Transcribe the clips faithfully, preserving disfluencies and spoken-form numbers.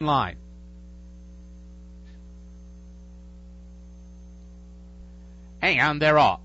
line. And they're off.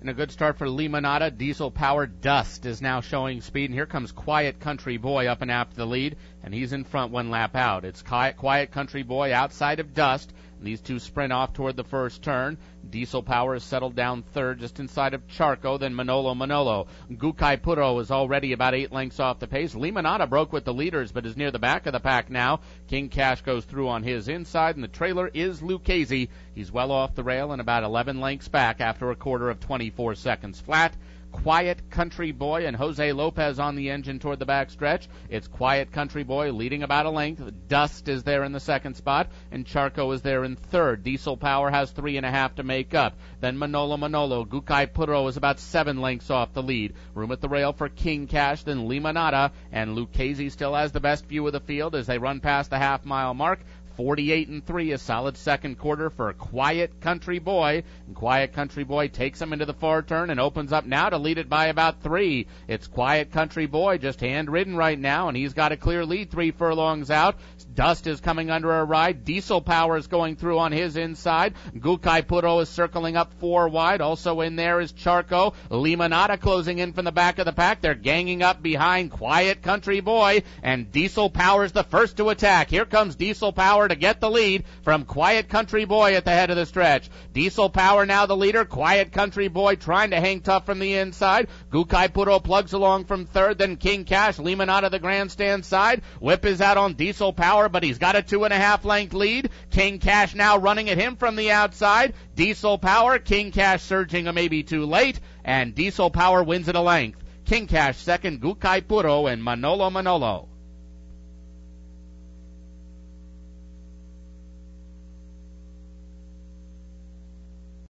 And a good start for Limonada. Diesel Power Dust is now showing speed. And here comes Quiet Country Boy up and after the lead. And he's in front one lap out. It's Quiet Country Boy outside of Dust. And these two sprint off toward the first turn. Diesel Power is settled down third, just inside of Charco, then Manolo Manolo. Gucaipuro is already about eight lengths off the pace. Limonada broke with the leaders, but is near the back of the pack now. King Cash goes through on his inside, and the trailer is Lucchese. He's well off the rail and about eleven lengths back after a quarter of twenty-four seconds flat. Quiet Country Boy and Jose Lopez on the engine toward the back stretch. It's Quiet Country Boy leading about a length. Dust is there in the second spot, and Charco is there in third. Diesel Power has three and a half to make up. Then Manolo Manolo. Gucaipuro is about seven lengths off the lead. Room at the rail for King Cash, then Limonada, and Lucchese still has the best view of the field as they run past the half mile mark. forty-eight and three, a solid second quarter for a Quiet Country Boy. And Quiet Country Boy takes him into the far turn and opens up now to lead it by about three. It's Quiet Country Boy, just hand-ridden right now, and he's got a clear lead three furlongs out. Dust is coming under a ride. Diesel Power is going through on his inside. Gucaipuro is circling up four wide. Also in there is Charco. Limonada closing in from the back of the pack. They're ganging up behind Quiet Country Boy, and Diesel Power is the first to attack. Here comes Diesel Power to get the lead from Quiet Country Boy at the head of the stretch. Diesel Power now the leader. Quiet Country Boy trying to hang tough from the inside. Gucaipuro plugs along from third, then King Cash. Lehman out of the grandstand side. Whip is out on Diesel Power, but he's got a two and a half length lead. King Cash now running at him from the outside. Diesel Power, King Cash surging a maybe too late, and Diesel Power wins at a length. King Cash second, Gucaipuro and Manolo Manolo.